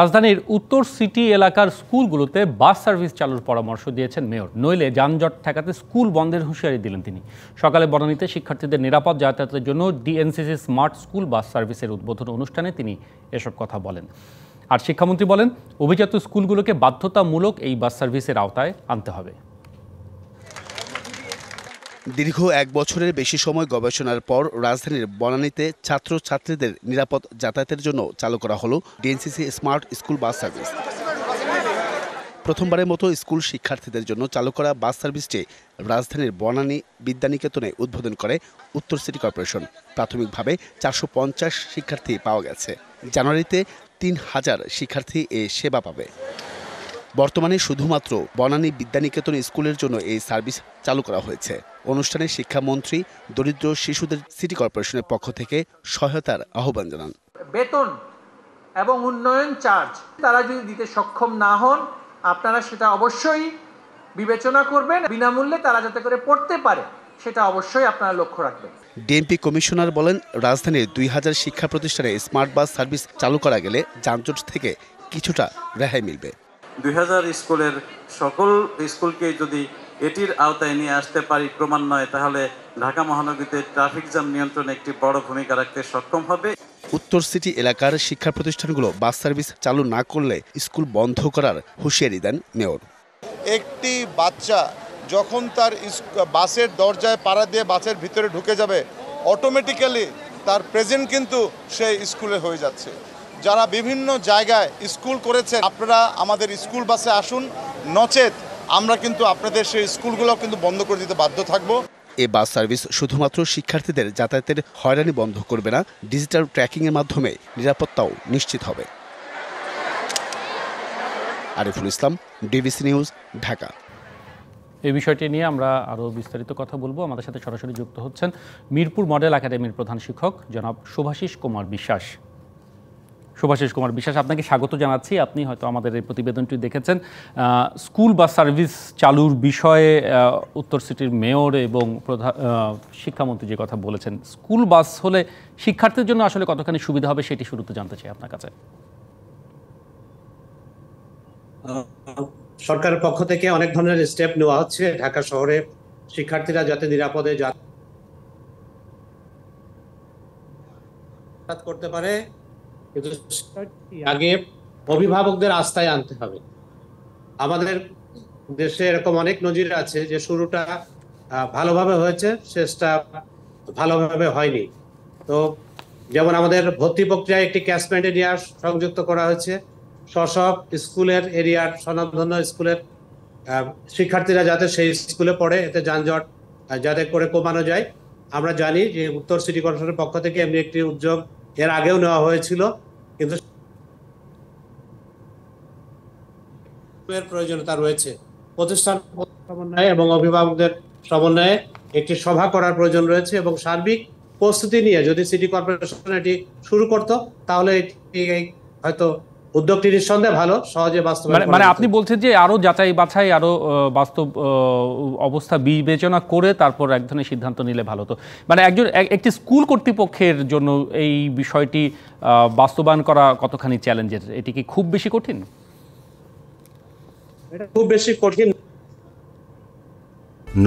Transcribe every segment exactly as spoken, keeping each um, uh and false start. রাজধানীর উত্তর সিটি এলাকার স্কুলগুলোতে বাস সার্ভিস চালুর পরামর্শ দিয়েছেন মেয়র। নইলে যানজট ঠেকাতে স্কুল বন্ধের হুঁশিয়ারি দিলেন তিনি। সকালে বনানীতে শিক্ষার্থীদের নিরাপদ যাতায়াতের জন্য ডিএনসিসি স্মার্ট স্কুল বাস সার্ভিসের উদ্বোধন অনুষ্ঠানে তিনি এসব কথা বলেন। আর শিক্ষামন্ত্রী বলেন, অভিজাত স্কুলগুলোকে বাধ্যতামূলক এই বাস সার্ভিসের আওতায় আনতে হবে। দীর্ঘ এক বছরের বেশি সময় গবেষণার পর রাজধানীর বনানীতে ছাত্রছাত্রীদের নিরাপদ যাতায়াতের জন্য চালু করা হলো DNCC smart school bus service. প্রথমবারের মতো স্কুল শিক্ষার্থীদের জন্য চালু করা বাস সার্ভিসটি রাজধানীর বনানী বিদ্যানিকেতনে উদ্বোধন করে উত্তর সিটি কর্পোরেশন। প্রাথমিকভাবে চারশো পঞ্চাশ শিক্ষার্থী পাওয়া গেছে। জানুয়ারিতে তিন হাজার শিক্ষার্থী এ সেবা পাবে। বর্তমানে শুধুমাত্র বনানী বিদ্যানিকেতন স্কুলের জন্য এই সার্ভিস চালু করা হয়েছে। অনুষ্ঠানে শিক্ষামন্ত্রী দরিদ্র শিশুদের সিটি কর্পোরেশনের পক্ষ থেকে সহায়তার আহ্বান জানান। বেতন এবং উন্নয়ন চার্জ তারা যদি দিতে সক্ষম না হন, আপনারা সেটা অবশ্যই বিবেচনা করবেন। বিনামূল্যে তারা যাতে করে পড়তে পারে সেটা অবশ্যই আপনারা লক্ষ্য রাখবেন। ডিএমপি কমিশনার বলেন, রাজধানীর দুই হাজার শিক্ষা প্রতিষ্ঠানে স্মার্ট বাস সার্ভিস চালু করা গেলে যানজট থেকে কিছুটা রেহাই মিলবে। দুই হাজার স্কুলের সকল স্কুলকে যদি এটির আওতায় নিয়ে আসতে পারি ক্রমান্বয়ে, তাহলে ঢাকা মহানগরীতে ট্রাফিক জ্যাম নিয়ন্ত্রণে একটি বড় ভূমিকা রাখতে সক্ষম হবে। উত্তর সিটি এলাকার শিক্ষা প্রতিষ্ঠানগুলো বাস সার্ভিস চালু না করলে স্কুল বন্ধ করার হুঁশিয়ারি দেন মেয়র। একটি বাচ্চা যখন তার বাসের দরজায় পাড়া দিয়ে বাসের ভিতরে ঢুকে যাবে, অটোমেটিক্যালি তার প্রেজেন্ট কিন্তু সেই স্কুলে হয়ে যাচ্ছে। যারা বিভিন্ন জায়গায় স্কুল করেছে, আপনারা আমাদের স্কুল বাসে আসুন, নচেত আমরা কিন্তু আপনাদের সেই স্কুলগুলো কিন্তু বন্ধ করে দিতে বাধ্য থাকব। এই বাস সার্ভিস শুধুমাত্র শিক্ষার্থীদের যাতায়াতের হয়রানি বন্ধ করবে না, ডিজিটাল ট্র্যাকিংয়ের মাধ্যমে নিরাপত্তাও নিশ্চিত হবে। Ariful Islam, DBC news, Dhaka. এই বিষয়টি নিয়ে আমরা আরও বিস্তারিত কথা বলবো। আমাদের সাথে সরাসরি যুক্ত হচ্ছেন মিরপুর মডেল একাডেমির প্রধান শিক্ষক জনাব শুভাশীষ কুমার বিশ্বাস। শুভাশীষ কুমার বিশ্বাস, আপনাকে স্বাগত জানাচ্ছি। আপনি হয়তো আমাদের এই প্রতিবেদনটি দেখেছেন। স্কুল বাস সার্ভিস চালুর বিষয়ে উত্তর সিটির মেয়র এবং প্রধান শিক্ষামন্ত্রী যে কথা বলেছেন, স্কুল বাস হলে শিক্ষার্থীদের জন্য আসলে কতখানি সুবিধা হবে সেটি শুরুতে জানতে চাই আপনার কাছে। সরকারের পক্ষ থেকে অনেক ধরনের স্টেপ নেওয়া হচ্ছে ঢাকা শহরে শিক্ষার্থীরা যাতে নিরাপদে যাতায়াত করতে পারে, কিন্তু আগে অভিভাবকদের আস্থায় আনতে হবে। আমাদের দেশে এরকম অনেক নজির আছে যে শুরুটা ভালোভাবে হয়েছে, শেষটা ভালোভাবে হয়নি। তো যেমন আমাদের ভর্তি প্রক্রিয়ায় একটি ক্যাশমেন্ট এরিয়া সংযুক্ত করা হয়েছে, সব স্কুলের এরিয়ার স্বনামধন্য স্কুলের শিক্ষার্থীরা যাতে সেই স্কুলে পড়ে, এতে যানজট যাতে করে কমানো যায়। আমরা জানি যে উত্তর সিটি কর্পোরেশনের পক্ষ থেকে এমনি একটি উদ্যোগ এর আগেও নেওয়া হয়েছিল, কিন্তু এর প্রয়োজনীয়তা রয়েছে। প্রতিষ্ঠান সমন্বয়ে এবং অভিভাবকদের সমন্বয়ে একটি সভা করার প্রয়োজন রয়েছে এবং সার্বিক প্রস্তুতি নিয়ে যদি সিটি কর্পোরেশন এটি শুরু করত, তাহলে এটি হয়তো উদ্যোগটি নিঃসন্দেহে ভালো, সহজে বাস্তব। মানে আপনি বলছেন যে আরো যাচাই বাছাই, আরো বাস্তব অবস্থা বিবেচনা করে তারপর এক ধরনের সিদ্ধান্ত নিলে ভালো হতো। মানে একজন একটি স্কুল কর্তৃপক্ষের জন্য এই বিষয়টি বাস্তবায়ন করা কতখানি চ্যালেঞ্জের? এটি কি খুব বেশি কঠিন? এটা খুব বেশি কঠিন।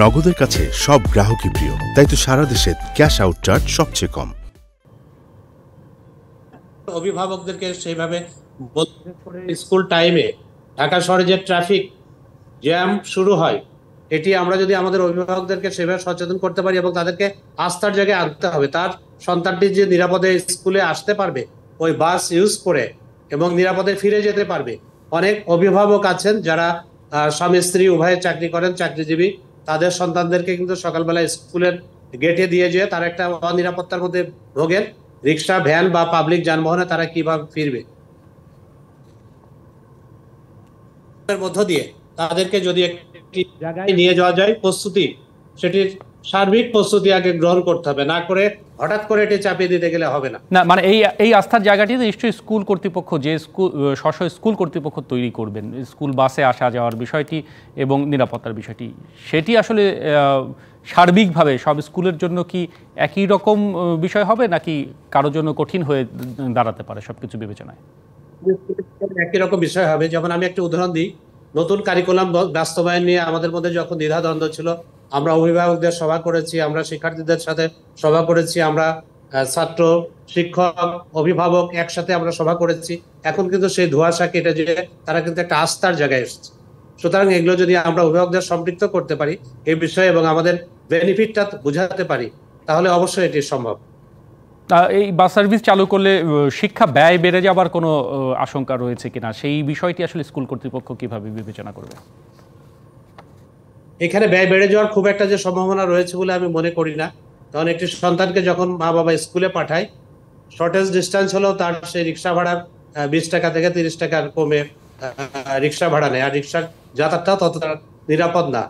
নগদের কাছে সব গ্রাহকই প্রিয়, তাই তো সারা দেশে ক্যাশ আউট চার্জ সবচেয়ে কম। অভিভাবকদেরকে সেইভাবে স্কুল টাইমে ঢাকা শহরে যে ট্রাফিক জ্যাম শুরু হয়, এটি আমরা যদি আমাদের অভিভাবকদেরকে সেভাবে সচেতন করতে পারি এবং তাদেরকে আস্থার জায়গায় আনতে হবে, তার সন্তানটি যে নিরাপদে স্কুলে আসতে পারবে ওই বাস ইউজ করে এবং নিরাপদে ফিরে যেতে পারবে। অনেক অভিভাবক আছেন যারা স্বামী স্ত্রী উভয়ে চাকরি করেন, চাকরিজীবী, তাদের সন্তানদেরকে কিন্তু সকালবেলা স্কুলের গেটে দিয়ে যেয়ে তারা একটা অনিরাপত্তার মধ্যে ভোগেন। রিক্সা, ভ্যান বা পাবলিক যানবাহনে তারা কিভাবে ফিরবে? মধ্য দিয়ে তাদেরকে যদি একটি জায়গায় নিয়ে যাওয়া যায়, প্রস্তুতি, সেটির সার্বিক প্রস্তুতি আগে গ্রহণ করতে হবে, না করে হঠাৎ করে এটি চাপিয়ে দিতে গেলে হবে না। না মানে এই এই আস্থার জায়গাটি নিশ্চয়ই স্কুল কর্তৃপক্ষ, যে স্কুল স্ব স্কুল কর্তৃপক্ষ তৈরি করবেন, স্কুল বাসে আসা যাওয়ার বিষয়টি এবং নিরাপত্তার বিষয়টি, সেটি আসলে সার্বিকভাবে সব স্কুলের জন্য কি একই রকম বিষয় হবে, নাকি কারোর জন্য কঠিন হয়ে দাঁড়াতে পারে সব কিছু বিবেচনায়? একই রকম বিষয় হবে। যেমন আমি একটা উদাহরণ দিই, নতুন কারিকুলাম বাস্তবায়ন নিয়ে আমাদের মধ্যে যখন দ্বিধাদ্বন্দ্ব ছিল, আমরা অভিভাবকদের সভা করেছি, আমরা শিক্ষার্থীদের সাথে সভা করেছি, আমরা ছাত্র শিক্ষক অভিভাবক একসাথে আমরা সভা করেছি। এখন কিন্তু সেই ধোঁয়াশা কেটে যে তারা কিন্তু একটা আস্থার জায়গায় এসেছে। সুতরাং এগুলো যদি আমরা অভিভাবকদের সম্পৃক্ত করতে পারি এই বিষয়ে এবং আমাদের বেনিফিটটা বোঝাতে পারি, তাহলে অবশ্যই এটি সম্ভব। এই বাস সার্ভিস চালু করলে শিক্ষা ব্যয় বেড়ে যাওয়ার কোনো আশঙ্কা রয়েছে কিনা, সেই বিষয়টি আসলে স্কুল কর্তৃপক্ষ কিভাবে বিবেচনা করবে? এখানে ব্যয় বেড়ে যাওয়ার খুব একটা যে সম্ভাবনা রয়েছে বলে আমি মনে করি না, কারণ একটি সন্তানকে যখন মা বাবা স্কুলে পাঠায়, শর্টেজ ডিস্টেন্স হলেও তার সেই রিক্সা ভাড়া বিশ টাকা থেকে তিরিশ টাকার কমে রিক্সা ভাড়া নেয়, আর রিক্সার যাতায়াতটাও ততটা নিরাপদ না।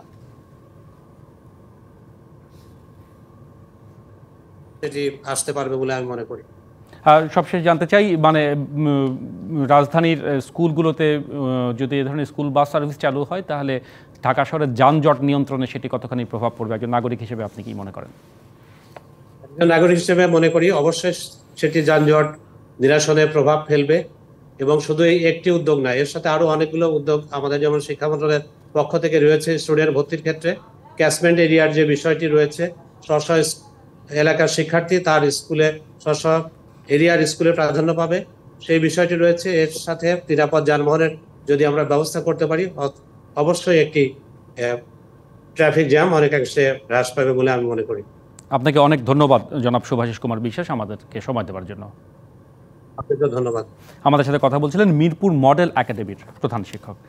এটি আসতে পারবে বলে আমি মনে করি। আর সবশেষ জানতে চাই, মানে রাজধানীর স্কুলগুলোতে যদি এ ধরনের স্কুল বাস সার্ভিস চালু হয়, তাহলে ঢাকা শহরের যানজট নিয়ন্ত্রণে সেটি কতখানি প্রভাব পড়বে? একজন নাগরিক হিসেবে আপনি কি মনে করেন? একজন নাগরিক হিসেবে মনে করি অবশ্যই সেটি যানজট নিরসনে প্রভাব ফেলবে, এবং শুধু এই একটি উদ্যোগ না, এর সাথে আরও অনেকগুলো উদ্যোগ আমাদের যেমন শিক্ষা মন্ত্রণালয়ের পক্ষ থেকে রয়েছে স্টুডেন্ট ভর্তির ক্ষেত্রে। ক্যাচমেন্ট এরিয়ার যে বিষয়টি রয়েছে, স্ব স্ব এলাকার শিক্ষার্থী তার স্কুলে স্ব স্ব এরিয়ার স্কুলে প্রাধান্য পাবে, সেই বিষয়টি রয়েছে। এর সাথে নিরাপদ যানবাহনের যদি আমরা ব্যবস্থা করতে পারি, অবশ্যই একটি ট্রাফিক জ্যাম অনেকাংশে হ্রাস পাবে বলে আমি মনে করি। আপনাকে অনেক ধন্যবাদ জনাব শুভাশীষ কুমার বিশ্বাস, আমাদেরকে সময় দেওয়ার জন্য আপনাকে ধন্যবাদ। আমাদের সাথে কথা বলছিলেন মিরপুর মডেল একাডেমির প্রধান শিক্ষক।